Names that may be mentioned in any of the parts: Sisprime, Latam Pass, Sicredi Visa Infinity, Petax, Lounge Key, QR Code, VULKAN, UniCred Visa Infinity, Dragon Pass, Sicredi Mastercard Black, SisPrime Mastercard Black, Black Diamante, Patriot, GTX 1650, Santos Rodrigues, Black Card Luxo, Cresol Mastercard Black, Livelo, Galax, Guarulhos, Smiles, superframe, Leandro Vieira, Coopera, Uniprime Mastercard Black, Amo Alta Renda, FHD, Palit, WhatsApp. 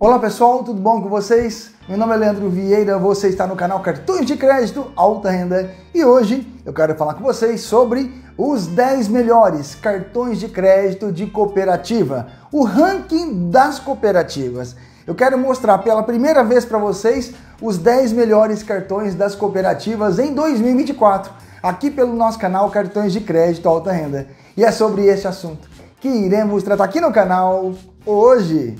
Olá pessoal, tudo bom com vocês? Meu nome é Leandro Vieira, você está no canal Cartões de Crédito Alta Renda e hoje eu quero falar com vocês sobre os 10 melhores cartões de crédito de cooperativa, o ranking das cooperativas. Eu quero mostrar pela primeira vez para vocês os 10 melhores cartões das cooperativas em 2024, aqui pelo nosso canal Cartões de Crédito Alta Renda. E é sobre este assunto que iremos tratar aqui no canal hoje.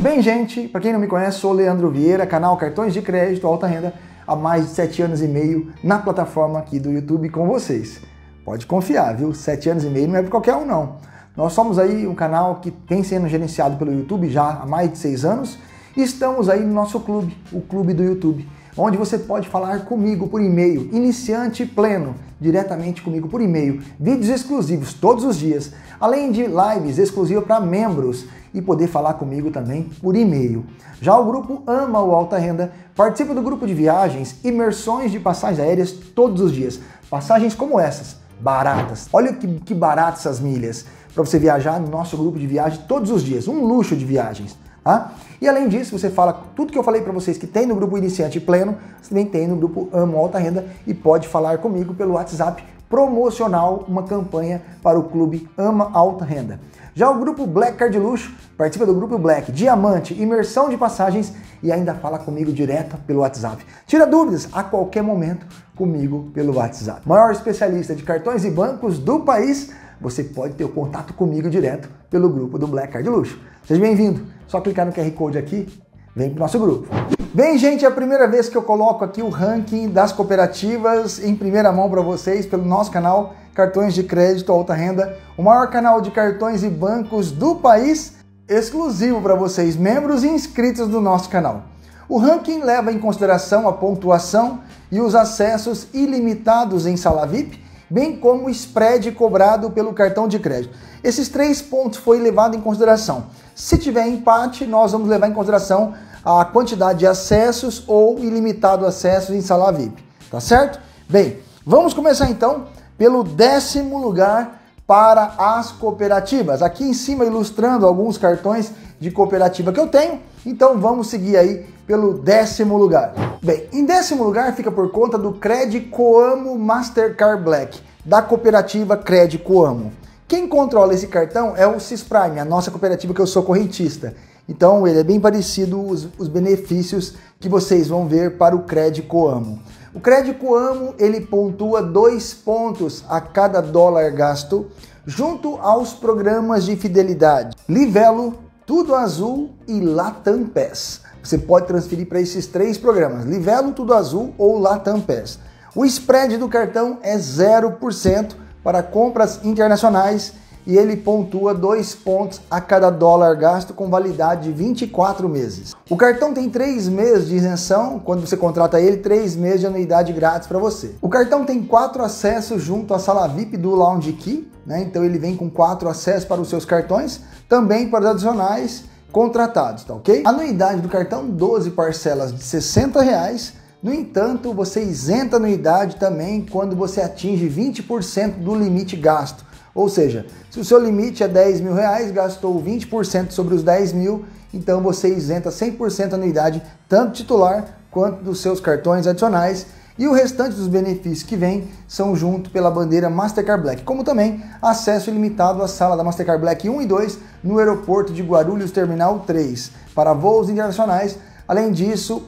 Bem, gente, para quem não me conhece, sou Leandro Vieira, canal Cartões de Crédito Alta Renda, há mais de 7 anos e meio na plataforma aqui do YouTube com vocês. Pode confiar, viu? 7 anos e meio não é para qualquer um, não. Nós somos aí um canal que tem sendo gerenciado pelo YouTube já há mais de 6 anos e estamos aí no nosso clube, o Clube do YouTube, onde você pode falar comigo por e-mail, iniciante pleno, diretamente comigo por e-mail, vídeos exclusivos todos os dias, além de lives exclusivas para membros e poder falar comigo também por e-mail. Já o grupo Amo Alta Renda, participa do grupo de viagens, imersões de passagens aéreas todos os dias, passagens como essas, baratas. Olha que baratas essas milhas, para você viajar no nosso grupo de viagem todos os dias, um luxo de viagens. Ah, e além disso, você fala tudo que eu falei para vocês que tem no grupo Iniciante Pleno, você também tem no grupo Amo Alta Renda e pode falar comigo pelo WhatsApp promocional, uma campanha para o clube Ama Alta Renda. Já o grupo Black Card Luxo, participa do grupo Black Diamante, imersão de passagens e ainda fala comigo direto pelo WhatsApp. Tira dúvidas a qualquer momento comigo pelo WhatsApp. Maior especialista de cartões e bancos do país, você pode ter o contato comigo direto pelo grupo do Black Card Luxo. Seja bem-vindo! Só clicar no QR Code aqui, vem pro nosso grupo. Bem, gente, é a primeira vez que eu coloco aqui o ranking das cooperativas em primeira mão para vocês pelo nosso canal Cartões de Crédito Alta Renda, o maior canal de cartões e bancos do país, exclusivo para vocês, membros e inscritos do nosso canal. O ranking leva em consideração a pontuação e os acessos ilimitados em sala VIP, bem como o spread cobrado pelo cartão de crédito. Esses 3 pontos foi levado em consideração. Se tiver empate, nós vamos levar em consideração a quantidade de acessos ou ilimitado acesso em sala VIP, tá certo? Bem, vamos começar então pelo 10º lugar para as cooperativas. Aqui em cima ilustrando alguns cartões de cooperativa que eu tenho, então vamos seguir aí pelo 10º lugar. Bem, em 10º lugar fica por conta do Credicoamo Mastercard Black, da cooperativa Credicoamo. Quem controla esse cartão é o SisPrime, a nossa cooperativa que eu sou correntista. Então ele é bem parecido os benefícios que vocês vão ver para o Credicoamo. O Credicoamo, ele pontua 2 pontos a cada dólar gasto junto aos programas de fidelidade Livelo, Tudo Azul e Latam Pass. Você pode transferir para esses 3 programas, Livelo, Tudo Azul ou Latam Pass. O spread do cartão é 0% para compras internacionais e ele pontua 2 pontos a cada dólar gasto com validade de 24 meses. O cartão tem 3 meses de isenção, quando você contrata ele, 3 meses de anuidade grátis para você. O cartão tem 4 acessos junto à sala VIP do Lounge Key, né? Então ele vem com 4 acessos para os seus cartões, também para os adicionais contratados, tá ok? A anuidade do cartão, 12 parcelas de R$60, no entanto, você isenta a anuidade também quando você atinge 20% do limite gasto. Ou seja, se o seu limite é R$10.000, gastou 20% sobre os 10 mil, então você isenta 100% a anuidade, tanto titular quanto dos seus cartões adicionais, e o restante dos benefícios que vem são junto pela bandeira Mastercard Black, como também acesso ilimitado à sala da Mastercard Black 1 e 2 no aeroporto de Guarulhos Terminal 3, para voos internacionais. Além disso,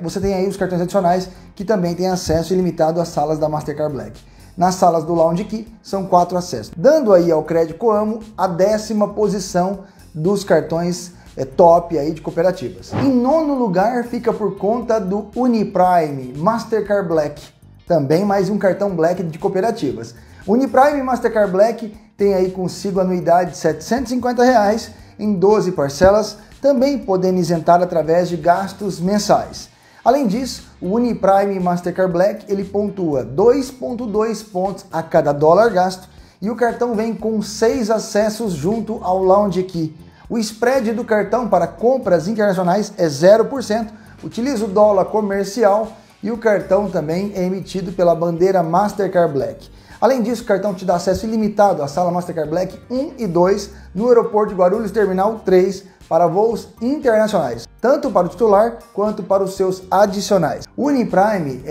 você tem aí os cartões adicionais que também tem acesso ilimitado às salas da Mastercard Black. Nas salas do Lounge Key são 4 acessos, dando aí ao Credicoamo a 10ª posição dos cartões top aí de cooperativas. Em 9º lugar fica por conta do Uniprime Mastercard Black, também mais um cartão Black de cooperativas. Uniprime Mastercard Black tem aí consigo anuidade de R$750 em 12 parcelas, também podendo isentar através de gastos mensais. Além disso, o Uniprime Mastercard Black ele pontua 2,2 pontos a cada dólar gasto e o cartão vem com 6 acessos junto ao Lounge Key. O spread do cartão para compras internacionais é 0%, utiliza o dólar comercial e o cartão também é emitido pela bandeira Mastercard Black. Além disso, o cartão te dá acesso ilimitado à sala Mastercard Black 1 e 2 no aeroporto de Guarulhos Terminal 3 para voos internacionais, tanto para o titular quanto para os seus adicionais. O Uniprime,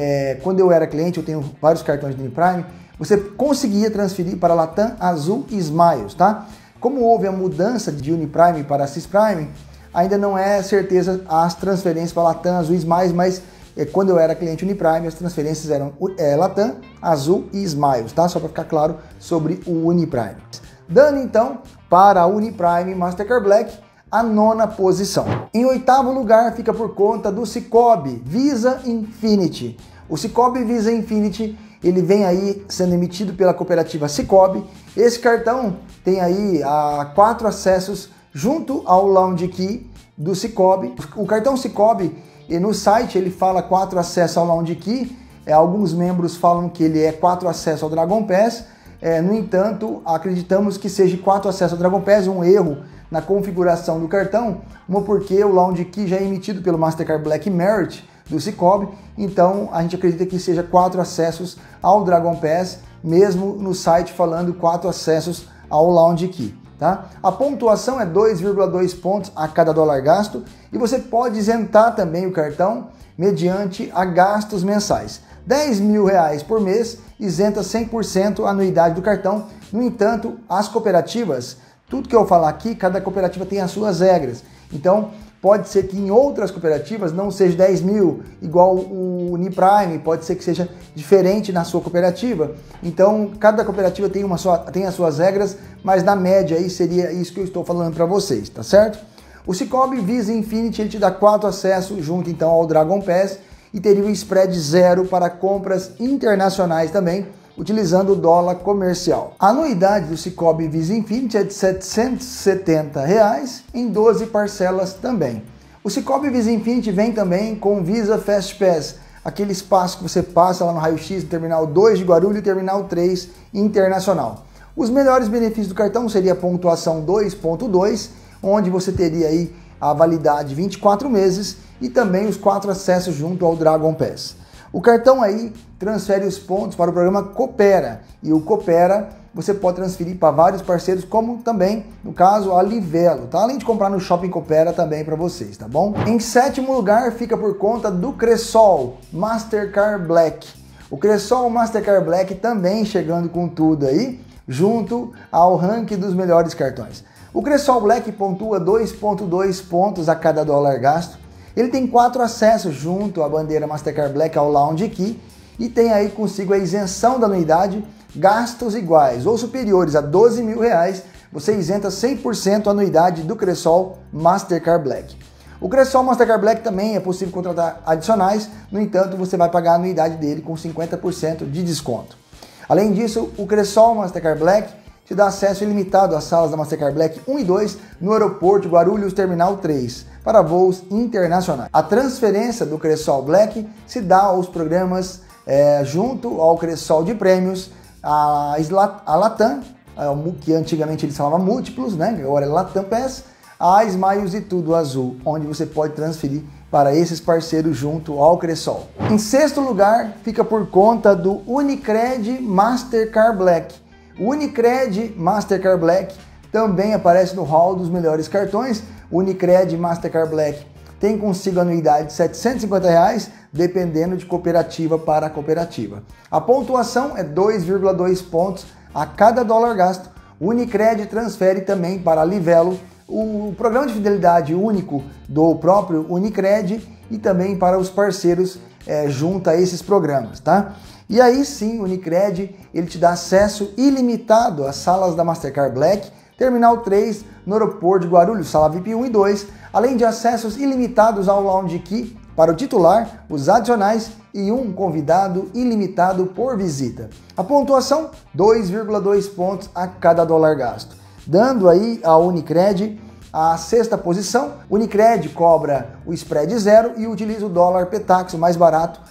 quando eu era cliente, eu tenho vários cartões do Uniprime, você conseguia transferir para Latam, Azul e Smiles, tá? Como houve a mudança de Uniprime para SisPrime, ainda não é certeza as transferências para Latam, Azul e Smiles, mas quando eu era cliente Uniprime, as transferências eram Latam, Azul e Smiles, tá? Só para ficar claro sobre o Uniprime. Dando então para a Uniprime Mastercard Black a 9ª posição. Em 8º lugar fica por conta do Sicoob Visa Infinity. O Sicoob Visa Infinity, ele vem aí sendo emitido pela cooperativa Sicoob. Esse cartão tem aí 4 acessos junto ao Lounge Key do Sicoob. O cartão Sicoob, no site ele fala 4 acessos ao Lounge Key, alguns membros falam que ele é 4 acessos ao Dragon Pass, no entanto, acreditamos que seja 4 acessos ao Dragon Pass, um erro na configuração do cartão, porque o Lounge Key já é emitido pelo Mastercard Black Merit do Sicoob, então a gente acredita que seja 4 acessos ao Dragon Pass, mesmo no site falando 4 acessos ao Lounge Key, tá? A pontuação é 2,2 pontos a cada dólar gasto e você pode isentar também o cartão mediante a gastos mensais. R$10.000 por mês isenta 100% a anuidade do cartão. No entanto, as cooperativas, tudo que eu falar aqui, cada cooperativa tem as suas regras, então pode ser que em outras cooperativas não seja 10 mil, igual o Uniprime, pode ser que seja diferente na sua cooperativa. Então, cada cooperativa tem as suas regras, mas na média aí seria isso que eu estou falando para vocês, tá certo? O Sicoob Visa Infinity, ele te dá 4 acessos junto então ao Dragon Pass e teria um spread 0 para compras internacionais também, utilizando o dólar comercial. A anuidade do Sicoob Visa Infinity é de R$770 em 12 parcelas também. O Sicoob Visa Infinity vem também com Visa Fast Pass, aquele espaço que você passa lá no raio-x, Terminal 2 de Guarulhos e Terminal 3 internacional. Os melhores benefícios do cartão seria a pontuação 2.2, onde você teria aí a validade de 24 meses e também os 4 acessos junto ao Dragon Pass. O cartão aí transfere os pontos para o programa Coopera, e o Coopera você pode transferir para vários parceiros, como também, no caso, a Livelo, tá? Além de comprar no Shopping Coopera também para vocês, tá bom? Em 7º lugar fica por conta do Cresol Mastercard Black. O Cresol Mastercard Black também chegando com tudo aí, junto ao ranking dos melhores cartões. O Cresol Black pontua 2,2 pontos a cada dólar gasto. Ele tem 4 acessos junto à bandeira Mastercard Black ao Lounge Key e tem aí consigo a isenção da anuidade, gastos iguais ou superiores a R$12.000, você isenta 100% a anuidade do Cresol Mastercard Black. O Cresol Mastercard Black também é possível contratar adicionais, no entanto você vai pagar a anuidade dele com 50% de desconto. Além disso, o Cresol Mastercard Black te dá acesso ilimitado às salas da Mastercard Black 1 e 2 no aeroporto Guarulhos Terminal 3 para voos internacionais. A transferência do Cresol Black se dá aos programas junto ao Cresol de Prêmios, a Latam, que antigamente eles falavam múltiplos, né? Agora é Latam Pass, a Smiles e Tudo Azul, onde você pode transferir para esses parceiros junto ao Cresol. Em 6º lugar fica por conta do Unicred Mastercard Black. O Unicred Mastercard Black também aparece no hall dos melhores cartões. O Unicred Mastercard Black tem consigo anuidade de R$750, dependendo de cooperativa para cooperativa. A pontuação é 2,2 pontos a cada dólar gasto. O Unicred transfere também para Livelo, o programa de fidelidade único do próprio Unicred e também para os parceiros junto a esses programas, tá? E aí sim, o Unicred, ele te dá acesso ilimitado às salas da Mastercard Black, Terminal 3, no aeroporto de Guarulhos, sala VIP 1 e 2, além de acessos ilimitados ao Lounge Key para o titular, os adicionais e um convidado ilimitado por visita. A pontuação, 2,2 pontos a cada dólar gasto. Dando aí a Unicred a 6ª posição. O Unicred cobra o spread 0 e utiliza o dólar Petax, o mais barato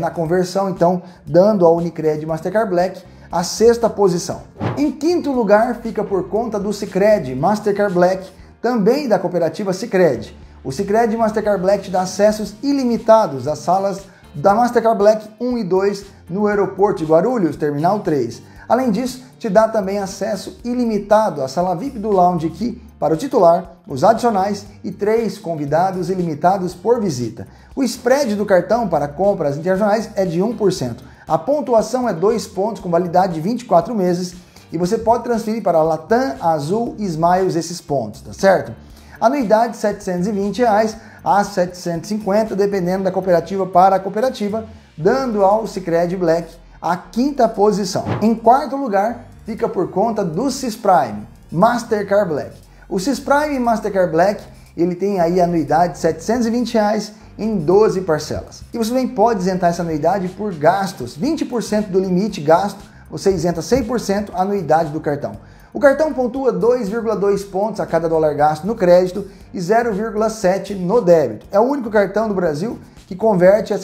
na conversão, então dando ao Unicred Mastercard Black a sexta posição. Em quinto lugar fica por conta do Sicredi Mastercard Black, também da cooperativa Sicredi. O Sicredi Mastercard Black te dá acessos ilimitados às salas da Mastercard Black 1 e 2 no aeroporto de Guarulhos, Terminal 3. Além disso, te dá também acesso ilimitado à sala VIP do Lounge Key para o titular, os adicionais e 3 convidados ilimitados por visita. O spread do cartão para compras internacionais é de 1%. A pontuação é 2 pontos com validade de 24 meses e você pode transferir para Latam, Azul e Smiles esses pontos, tá certo? Anuidade R$ 720,00 a R$ 750,00, dependendo da cooperativa para a cooperativa, dando ao Sicredi Black a quinta posição. Em quarto lugar, fica por conta do SisPrime Mastercard Black. O SisPrime Mastercard Black, ele tem aí a anuidade de R$ 720,00 em 12 parcelas. E você também pode isentar essa anuidade por gastos. 20% do limite gasto, você isenta 100% a anuidade do cartão. O cartão pontua 2,2 pontos a cada dólar gasto no crédito e 0,7 no débito. É o único cartão do Brasil que converte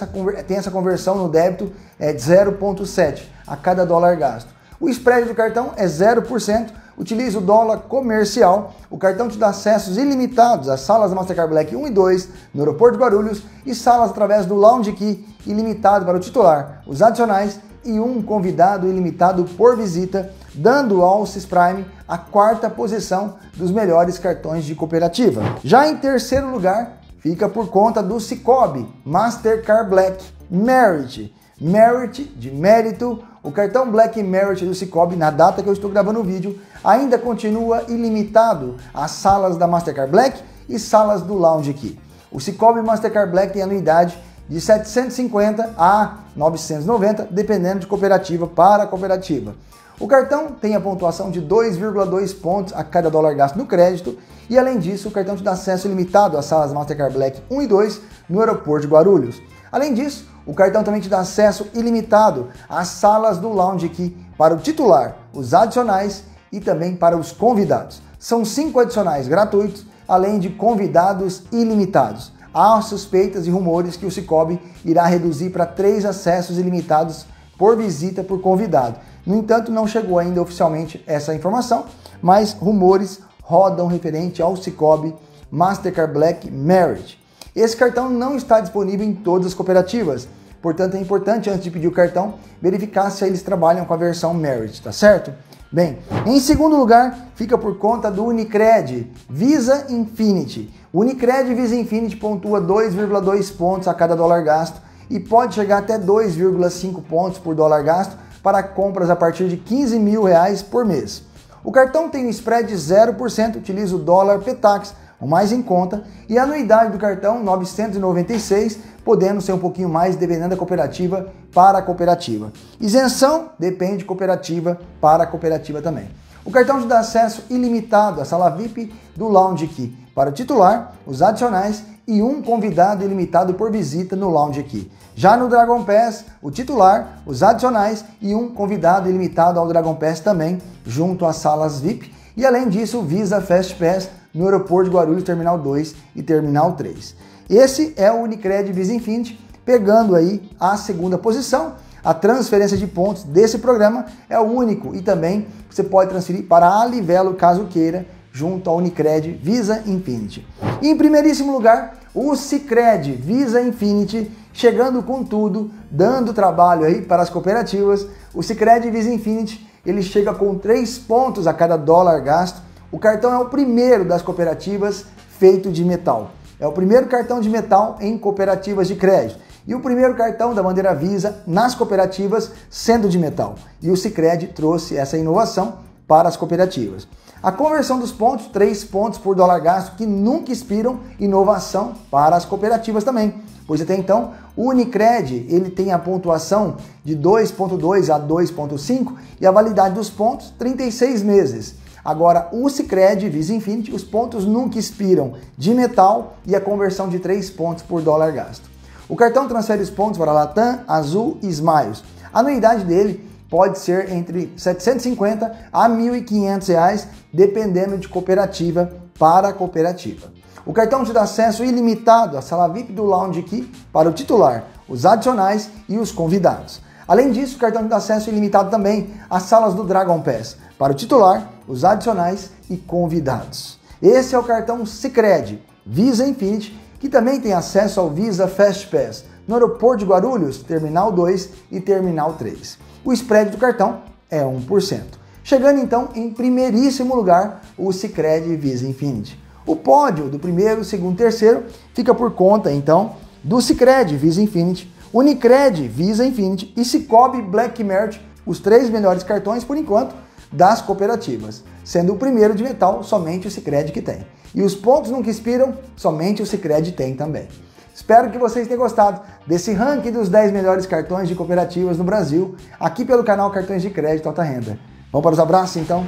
tem essa conversão no débito de 0,7 a cada dólar gasto. O spread do cartão é 0%, utiliza o dólar comercial. O cartão te dá acessos ilimitados às salas da Mastercard Black 1 e 2 no aeroporto de Guarulhos e salas através do Lounge Key, ilimitado para o titular, os adicionais e um convidado ilimitado por visita, dando ao SisPrime a quarta posição dos melhores cartões de cooperativa. Já em terceiro lugar, fica por conta do Sicoob Mastercard Black Merit. Merit, de mérito, o cartão Black Merit do Sicoob, na data que eu estou gravando o vídeo, ainda continua ilimitado às salas da Mastercard Black e salas do Lounge Key. O Sicoob Mastercard Black tem anuidade de 750 a 990, dependendo de cooperativa para cooperativa. O cartão tem a pontuação de 2,2 pontos a cada dólar gasto no crédito e, além disso, o cartão te dá acesso ilimitado às salas Mastercard Black 1 e 2 no aeroporto de Guarulhos. Além disso, o cartão também te dá acesso ilimitado às salas do Lounge Key para o titular, os adicionais e também para os convidados. São 5 adicionais gratuitos, além de convidados ilimitados. Há suspeitas e rumores que o Sicoob irá reduzir para 3 acessos ilimitados por visita por convidado. No entanto, não chegou ainda oficialmente essa informação, mas rumores rodam referente ao Sicoob Mastercard Black Merit. Esse cartão não está disponível em todas as cooperativas, portanto é importante, antes de pedir o cartão, verificar se eles trabalham com a versão Merit, tá certo? Bem, em segundo lugar, fica por conta do Unicred Visa Infinity. O Unicred Visa Infinity pontua 2,2 pontos a cada dólar gasto e pode chegar até 2,5 pontos por dólar gasto para compras a partir de R$ 15.000 por mês. O cartão tem um spread de 0%, utiliza o dólar Petax, o mais em conta, e a anuidade do cartão R$ 996, podendo ser um pouquinho mais dependendo da cooperativa para a cooperativa. Isenção depende de cooperativa para a cooperativa também. O cartão te dá acesso ilimitado à sala VIP do Lounge Key para o titular, os adicionais e um convidado ilimitado por visita no Lounge Key. Já no Dragon Pass, o titular, os adicionais e um convidado ilimitado ao Dragon Pass também, junto às salas VIP. E além disso, o Visa Fast Pass no aeroporto de Guarulhos, Terminal 2 e Terminal 3. Esse é o Unicred Visa Infinite, pegando aí a segunda posição. A transferência de pontos desse programa é o único e também você pode transferir para a Livelo, caso queira, junto ao Unicred Visa Infinity. E em primeiríssimo lugar, o Sicredi Visa Infinity, chegando com tudo, dando trabalho aí para as cooperativas. O Sicredi Visa Infinity, ele chega com 3 pontos a cada dólar gasto. O cartão é o primeiro das cooperativas feito de metal. É o primeiro cartão de metal em cooperativas de crédito. E o primeiro cartão da bandeira Visa nas cooperativas sendo de metal. E o Sicredi trouxe essa inovação para as cooperativas. A conversão dos pontos, 3 pontos por dólar gasto, que nunca expiram, inovação para as cooperativas também. Pois até então, o Unicred ele tem a pontuação de 2,2 a 2,5 e a validade dos pontos, 36 meses. Agora, o Sicredi Visa Infinity, os pontos nunca expiram, de metal e a conversão de 3 pontos por dólar gasto. O cartão transfere os pontos para Latam, Azul e Smiles. A anuidade dele pode ser entre R$ 750 a R$ 1.500, dependendo de cooperativa para cooperativa. O cartão te dá acesso ilimitado à sala VIP do Lounge Key para o titular, os adicionais e os convidados. Além disso, o cartão tem acesso ilimitado também às salas do Dragon Pass, para o titular, os adicionais e convidados. Esse é o cartão Sicredi Visa Infinity, que também tem acesso ao Visa Fast Pass, no aeroporto de Guarulhos, Terminal 2 e Terminal 3. O spread do cartão é 1%. Chegando então em primeiríssimo lugar, o Sicredi Visa Infinity. O pódio do primeiro, segundo e terceiro fica por conta então do Sicredi Visa Infinity, Unicred Visa Infinity e Sicoob Black Merit, os três melhores cartões por enquanto das cooperativas, sendo o primeiro de metal somente o Sicredi que tem. E os pontos nunca expiram, somente o Sicredi tem também. Espero que vocês tenham gostado desse ranking dos 10 melhores cartões de cooperativas no Brasil, aqui pelo canal Cartões de Crédito Alta Renda. Vamos para os abraços então?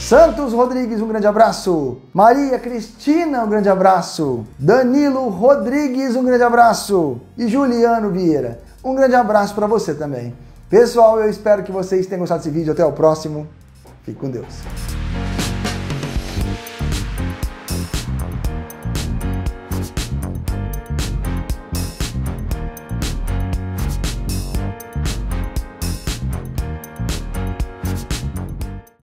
Santos Rodrigues, um grande abraço. Maria Cristina, um grande abraço. Danilo Rodrigues, um grande abraço. E Juliano Vieira, um grande abraço para você também. Pessoal, eu espero que vocês tenham gostado desse vídeo. Até o próximo. Fique com Deus.